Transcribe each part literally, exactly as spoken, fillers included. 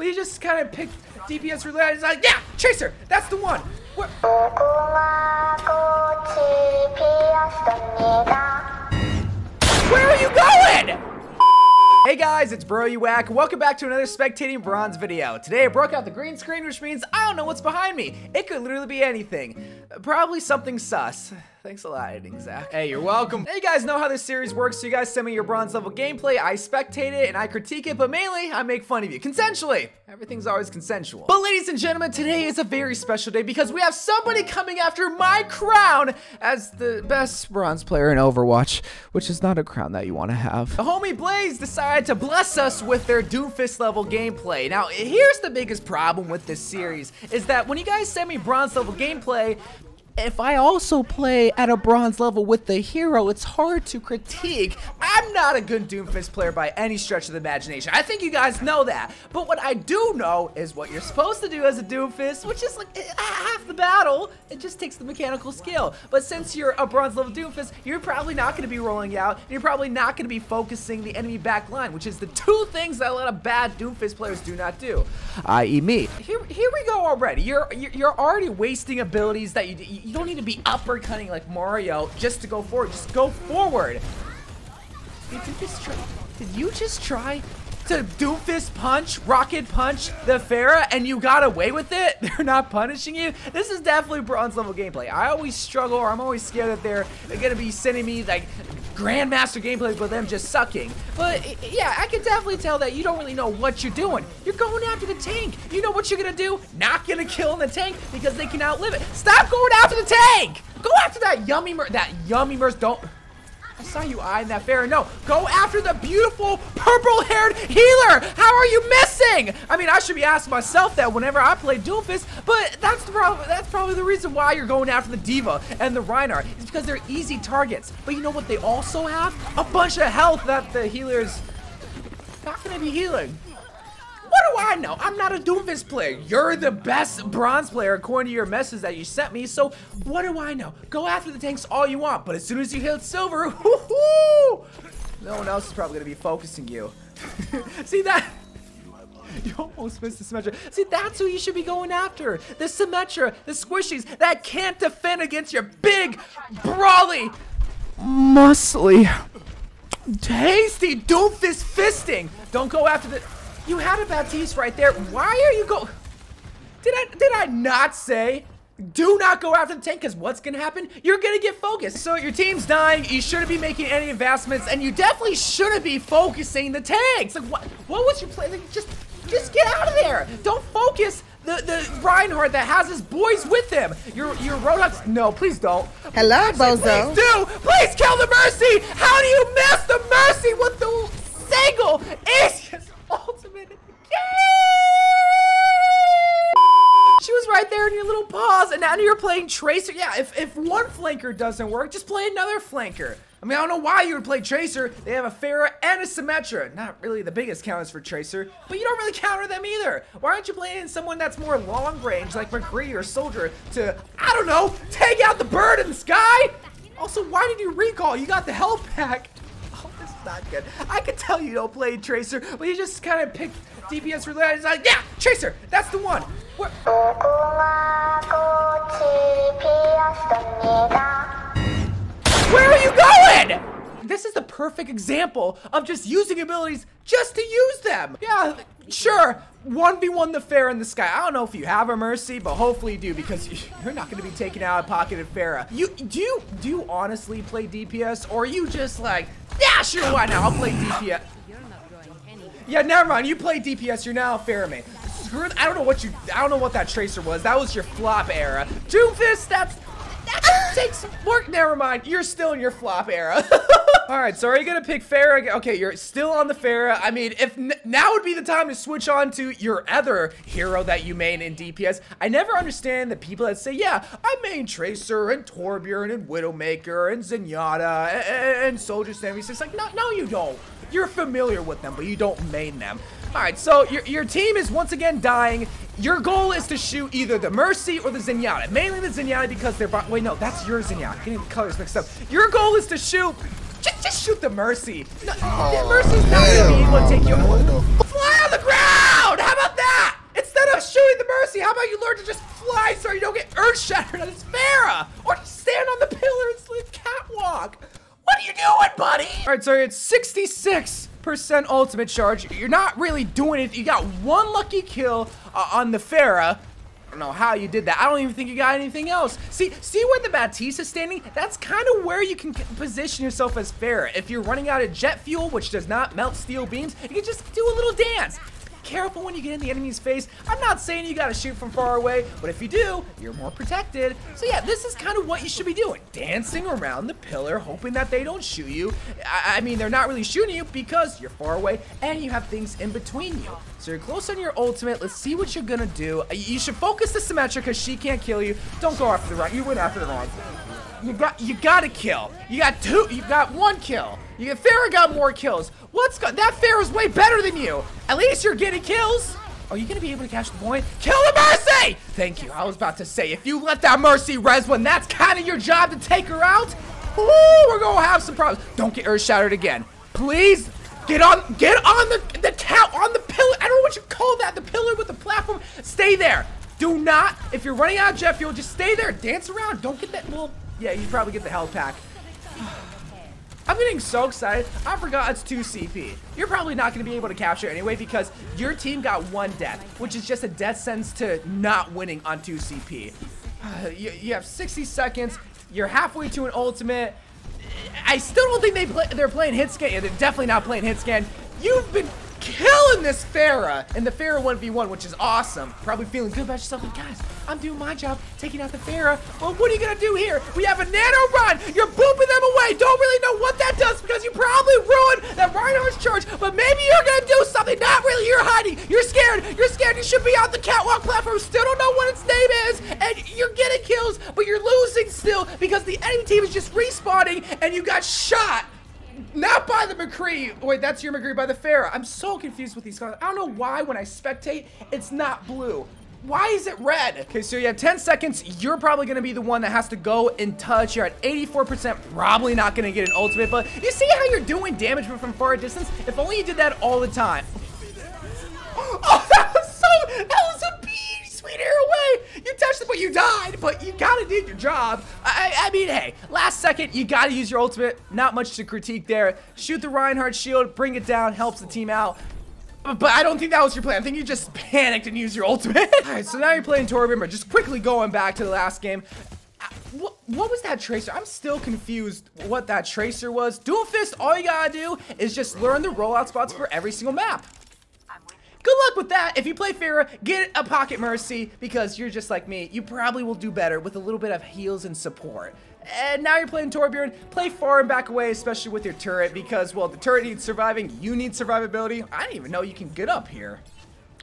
But he just kind of picked D P S related. He's like, yeah, Tracer, that's the one. We're Where are you going? Hey guys, it's Bro You Wack. Welcome back to another Spectating Bronze video. Today I broke out the green screen, which means I don't know what's behind me. It could literally be anything. Probably something sus. Thanks a lot, editing Zach. Hey, you're welcome. Now you guys know how this series works, so you guys send me your bronze level gameplay, I spectate it, and I critique it, but mainly, I make fun of you. Consensually! Everything's always consensual. But ladies and gentlemen, today is a very special day because we have somebody coming after my crown as the best bronze player in Overwatch, which is not a crown that you want to have. The homie Blaze decided to bless us with their Doomfist level gameplay. Now, here's the biggest problem with this series, is that when you guys send me bronze level gameplay, if I also play at a bronze level with the hero, it's hard to critique. I'm not a good Doomfist player by any stretch of the imagination. I think you guys know that. But what I do know is what you're supposed to do as a Doomfist, which is like half the battle. It just takes the mechanical skill. But since you're a bronze level Doomfist, you're probably not going to be rolling out. And you're probably not going to be focusing the enemy back line, which is the two things that a lot of bad Doomfist players do not do, that is me. Here, here we go already. You're, you're already wasting abilities that you, you You don't need to be uppercutting like Mario just to go forward. Just go forward. Did you just try, did you just try to Doomfist punch, rocket punch the Pharah and you got away with it? They're not punishing you? This is definitely bronze level gameplay. I always struggle or I'm always scared that they're, they're going to be sending me like grandmaster gameplay with them just sucking. But yeah, I can definitely tell that you don't really know what you're doing. You're going after the tank. You know what you're gonna do? Not gonna kill in the tank because they can outlive it. Stop going after the tank. Go after that yummy mer- that yummy merc. Don't. I saw you eyeing that Pharah. No, go after the beautiful purple-haired healer. How are you missing? I mean, I should be asking myself that whenever I play Doomfist, but that's the problem. That's probably the reason why you're going after the D.Va and the Reinhardt. It's because they're easy targets. But you know what? They also have a bunch of health that the healer's not going to be healing. What do I know? I'm not a Doomfist player. You're the best bronze player according to your message that you sent me, so what do I know? Go after the tanks all you want, but as soon as you hit silver, whoo-hoo! No one else is probably gonna be focusing you. See that? You almost missed the Symmetra. See, that's who you should be going after. The Symmetra, the squishies that can't defend against your big, brawly, muscly, tasty Doomfist fisting. Don't go after the... You had a Baptiste right there. Why are you go? Did I did I not say do not go after the tank? Because what's gonna happen? You're gonna get focused. So your team's dying. You shouldn't be making any advancements, and you definitely shouldn't be focusing the tanks. Like what? What was your play? Like, just just get out of there. Don't focus the the Reinhardt that has his boys with him. Your your Roadhog. No, please don't. Hello, Actually, Bozo. Please do. Please kill the Mercy. How do you miss the Mercy with the single? It's ultimate. She was right there in your little paws, and now you're playing Tracer. Yeah, if, if one flanker doesn't work, just play another flanker. I mean, I don't know why you would play Tracer. They have a Pharah and a Symmetra. Not really the biggest counters for Tracer, but you don't really counter them either. Why aren't you playing someone that's more long range, like McCree or Soldier, to, I don't know, take out the bird in the sky? Also, why did you recall? You got the health pack. Not good. I could tell you don't play Tracer, but you just kind of picked D P S related. He's like, yeah, Tracer, that's the one. We're Where are you going? This is the perfect example of just using abilities just to use them. Yeah, sure, one v one the Pharah in the sky. I don't know if you have a Mercy, but hopefully you do, because you're not going to be taken out of pocketed Pharah. You do, you do you honestly play D P S, or are you just like, yeah, sure, why not? I'll play D P S. You're not going anywhere. Yeah, never mind. You play D P S. You're now a Pharah main. Screw it. I don't know what you. I don't know what that Tracer was. That was your flop era. Doomfist. That's that takes work. Never mind. You're still in your flop era. All right. So are you gonna pick Pharah again? Okay, you're still on the Pharah. I mean, if n now would be the time to switch on to your other hero that you main in D P S. I never understand the people that say, yeah, I main Tracer and Torbjörn and Widowmaker and Zenyatta and, and, and Soldier Sammy. It's like, no, no, you don't. You're familiar with them, but you don't main them. All right. So your your team is once again dying. Your goal is to shoot either the Mercy or the Zenyatta. Mainly the Zenyatta because they're. Wait, no, that's your Zenyatta. Getting the colors mixed up. Your goal is to shoot. Just, just shoot the Mercy. No, oh, the Mercy's not gonna be able to take you. Fly on the ground! How about that? to just fly so you don't get earth shattered on his Pharah! Or just stand on the pillar and slip catwalk! What are you doing, buddy? Alright, so it's sixty-six percent ultimate charge. You're not really doing it. You got one lucky kill uh, on the Pharah. I don't know how you did that. I don't even think you got anything else. See, see where the Baptiste is standing? That's kind of where you can position yourself as Pharah. If you're running out of jet fuel, which does not melt steel beams, you can just do a little dance. Careful when you get in the enemy's face. I'm not saying you gotta shoot from far away, but if you do, you're more protected. So yeah, this is kind of what you should be doing. Dancing around the pillar, hoping that they don't shoot you. I, I mean, they're not really shooting you because you're far away and you have things in between you. So you're close on your ultimate. Let's see what you're gonna do. You should focus the Symmetra because she can't kill you. Don't go after the wrong. You went after the wrong. You got, you got a kill. You got two, you got one kill. You got, Pharah got more kills. What's go, that Pharah's way better than you. At least you're getting kills. Are you gonna be able to catch the point? Kill the Mercy! Thank you, I was about to say, if you let that Mercy res one, that's kind of your job to take her out. Ooh, we're gonna have some problems. Don't get earth shattered again. Please, get on, get on the, the count, on the pillar. I don't know what you call that, the pillar with the platform. Stay there. Do not, if you're running out of jet fuel, just stay there, dance around. Don't get that, well, yeah, you probably get the health pack. I'm getting so excited. I forgot it's two C P. You're probably not going to be able to capture it anyway because your team got one death, which is just a death sentence to not winning on two C P. Uh, you, you have sixty seconds. You're halfway to an ultimate. I still don't think they play, they're playing hit scan. Yeah, they're definitely not playing hit scan. You've been killing this Pharah and the Pharah one v one, which is awesome. Probably feeling good about yourself. Like, guys, I'm doing my job, taking out the Pharah. Well, what are you gonna do here? We have a nano run. You're booping them away. Don't really know what that does because you probably ruined that Reinhardt's charge, but maybe you're gonna do something. Not really, you're hiding. You're scared. You're scared. You should be on the catwalk platform. Still don't know what its name is, and you're getting kills, but you're losing still because the enemy team is just respawning and you got shot. Not by the McCree. Wait, that's your McCree, by the Pharah. I'm so confused with these colors. I don't know why when I spectate, it's not blue. Why is it red? Okay, so you have ten seconds. You're probably going to be the one that has to go and touch. You're at eighty-four percent. Probably not going to get an ultimate, but you see how you're doing damage from far distance? If only you did that all the time. Oh, that was so, that was a bee, sweet air away. You touched it, but you died, but you got to do your job. I, I mean, hey, last second, you got to use your ultimate. Not much to critique there. Shoot the Reinhardt shield, bring it down, helps the team out. But I don't think that was your plan. I think you just panicked and used your ultimate. All right, so now you're playing Torbjörn, but just quickly going back to the last game. What, what was that Tracer? I'm still confused what that Tracer was. Doomfist, all you gotta do is just learn the rollout spots for every single map. Good luck with that. If you play Pharah, get a pocket Mercy because you're just like me. You probably will do better with a little bit of heals and support. And now you're playing Torbjörn. Play far and back away, especially with your turret, because, well, the turret needs surviving. You need survivability. I didn't even know you can get up here.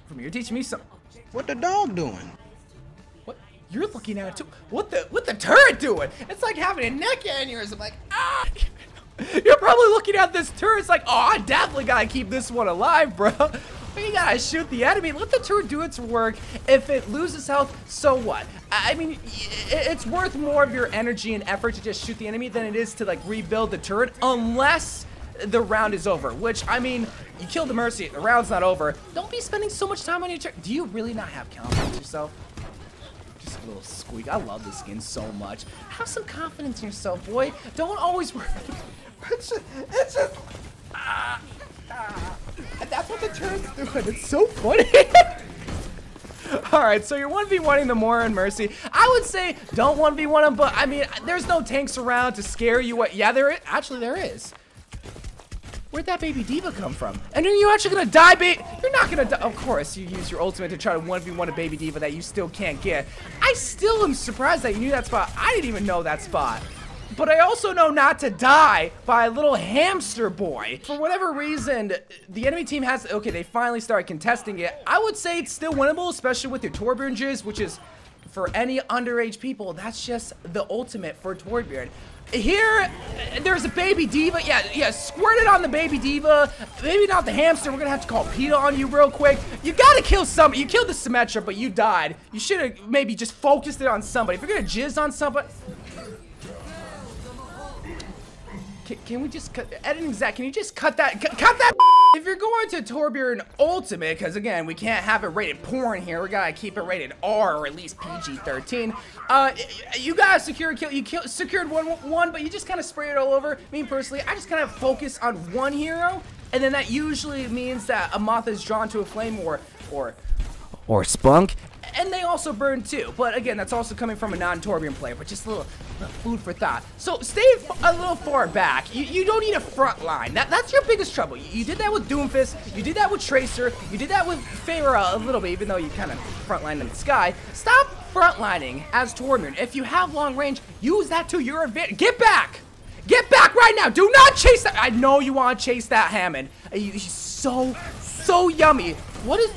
From you're teaching me something. What the dog doing? What? You're looking at it too. What the? What the turret doing? It's like having a neck aneurysm. Like, ah! You're probably looking at this turret. It's like, oh, I definitely gotta keep this one alive, bro. You gotta shoot the enemy. Let the turret do its work. If it loses health, so what? I mean, it's worth more of your energy and effort to just shoot the enemy than it is to like rebuild the turret, unless the round is over, which, I mean, you kill the Mercy, the round's not over. Don't be spending so much time on your turret. Do you really not have confidence in yourself? Just a little squeak. I love this skin so much. Have some confidence in yourself, boy. Don't always worry. It's just, it's just, ah. Ah, and that's what the turret's doing. It's so funny. Alright, so you're one v one-ing the Moira and Mercy. I would say don't one v one them, but I mean, there's no tanks around to scare you. What? Yeah, there is. Actually, there is. Where'd that baby D.Va come from? And are you actually gonna die, baby? You're not gonna die. Of course, you use your ultimate to try to one v one a baby D.Va that you still can't get. I still am surprised that you knew that spot. I didn't even know that spot. But I also know not to die by a little hamster boy. For whatever reason, the enemy team has, okay, they finally started contesting it. I would say it's still winnable, especially with your Torbjörn juice, which is, for any underage people, that's just the ultimate for Torbjörn. Here, there's a baby D.Va. Yeah, yeah, squirt it on the baby D.Va. Maybe not the hamster. We're gonna have to call PETA on you real quick. You gotta kill somebody. You killed the Symmetra, but you died. You should've maybe just focused it on somebody. If you're gonna jizz on somebody, Can, can we just cut, editing Zach, can you just cut that, cut, cut that If you're going to Torbjörn Ultimate, because again, we can't have it rated porn here, we gotta keep it rated R or at least P G thirteen. Uh, you guys secure kill, you kill, secured one, one, but you just kind of spray it all over. Me personally, I just kind of focus on one hero, and then that usually means that a moth is drawn to a flame or, or, or spunk. And they also burn too, but again, that's also coming from a non-Torbjörn player, but just a little, little food for thought. So stay a little far back. You, you don't need a front line. That, that's your biggest trouble. You, you did that with Doomfist, you did that with Tracer, you did that with Pharah a little bit, even though you kind of frontlined in the sky. Stop frontlining as Torbjörn. If you have long range, use that to your advantage. Get back! Get back right now! Do not chase that! I know you want to chase that Hammond. He's so, so yummy. What is...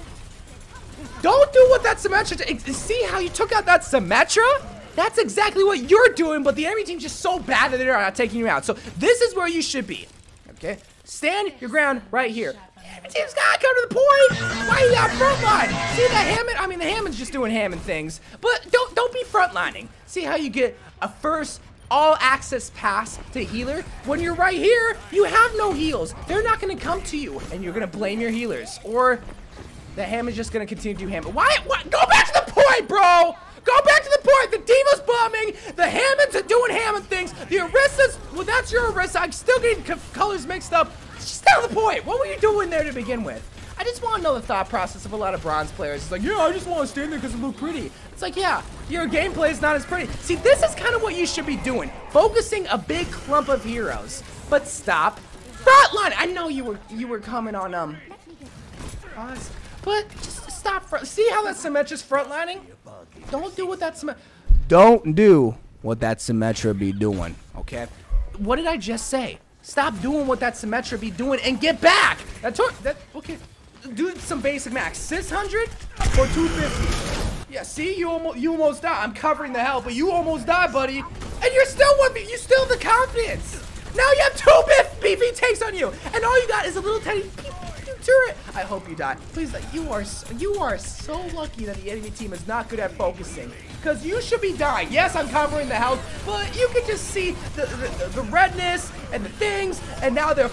Don't do what that Symmetra, see how you took out that Symmetra? That's exactly what you're doing, but the enemy team's just so bad that they're not taking you out. So this is where you should be, okay? Stand your ground right here. The enemy team's gotta come to the point. Why are you not frontline? See that Hammond, I mean the Hammond's just doing Hammond things, but don't, don't be frontlining. See how you get a first all access pass to healer? When you're right here, you have no heals. They're not gonna come to you and you're gonna blame your healers or the Hammond's just gonna continue to do Hammond. Why? What? Go back to the point, bro! Go back to the point! The D.Va's bombing! The Hammonds are doing Hammond things! The Orisa's... Well, that's your Orisa. I'm still getting colors mixed up. Just down the point! What were you doing there to begin with? I just want to know the thought process of a lot of bronze players. It's like, yeah, I just want to stand there because it looked pretty. It's like, yeah, your gameplay is not as pretty. See, this is kind of what you should be doing. Focusing a big clump of heroes. But stop frontline! I know you were, you were coming on, um... Pause. But just stop front. See how that Symmetra's frontlining? Don't do what that Symmetra. Don't do what that Symmetra be doing, okay? What did I just say? Stop doing what that Symmetra be doing and get back. That took that. Okay. Do some basic max. six hundred or two fifty. Yeah. See, you almost you almost died. I'm covering the hell, but you almost died, buddy. And you're still one. You still have the confidence. Now you have two B V takes on you, and all you got is a little tiny. Turret. I hope you die. Please, you are so, you are so lucky that the enemy team is not good at focusing, because you should be dying. Yes, I'm covering the health, but you can just see the, the, the redness and the things, and now they're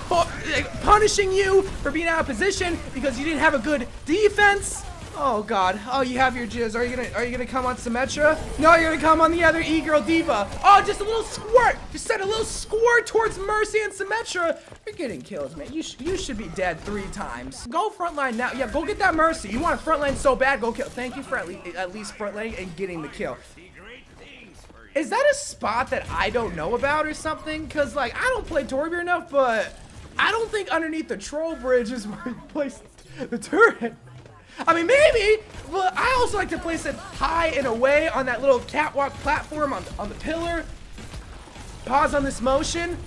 punishing you for being out of position because you didn't have a good defense. Oh God! Oh, you have your jizz. Are you gonna Are you gonna come on Symmetra? No, you're gonna come on the other e-girl D.Va. Oh, just a little squirt. Just send a little squirt towards Mercy and Symmetra. You're getting killed, man. You sh You should be dead three times. Go frontline now. Yeah, go get that Mercy. You want frontline so bad? Go kill. Thank you for at, le at least frontline and getting the kill. Is that a spot that I don't know about or something? Cause like I don't play Torbjörn enough, but I don't think underneath the troll bridge is where you place the turret. I mean, maybe, but I also like to place it high and away on that little catwalk platform on the, on the pillar. Pause on this motion.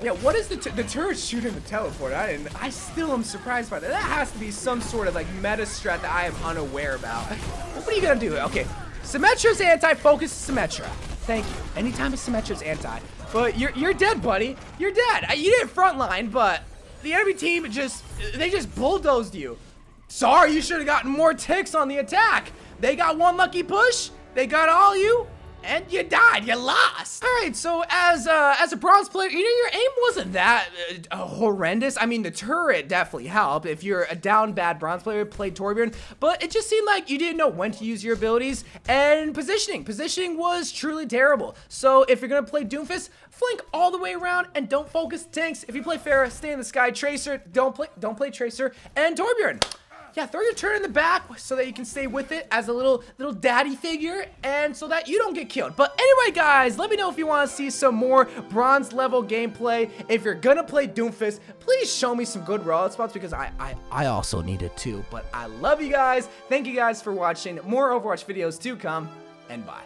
Yeah, what is the t the turret shooting the teleport? I didn't. I still am surprised by that. That has to be some sort of like meta strat that I am unaware about. What are you gonna do? Okay, Symmetra's anti-focus Symmetra. Thank you. Anytime it's Symmetra's anti, but you're you're dead, buddy. You're dead. You didn't frontline, but the enemy team just they just bulldozed you. Sorry, you should have gotten more ticks on the attack. They got one lucky push, they got all you, and you died, you lost. All right, so as uh, as a bronze player, you know, your aim wasn't that uh, horrendous. I mean, the turret definitely helped. If you're a down bad bronze player, play Torbjörn, but it just seemed like you didn't know when to use your abilities, and positioning. Positioning was truly terrible. So if you're gonna play Doomfist, flank all the way around and don't focus tanks. If you play Pharah, stay in the sky. Tracer, don't play, don't play Tracer, and Torbjörn. Yeah, throw your turret in the back so that you can stay with it as a little little daddy figure and so that you don't get killed. But anyway, guys, let me know if you want to see some more bronze level gameplay. If you're gonna play Doomfist, please show me some good rollout spots because I, I, I also need it too. But I love you guys. Thank you guys for watching. More Overwatch videos to come, and bye.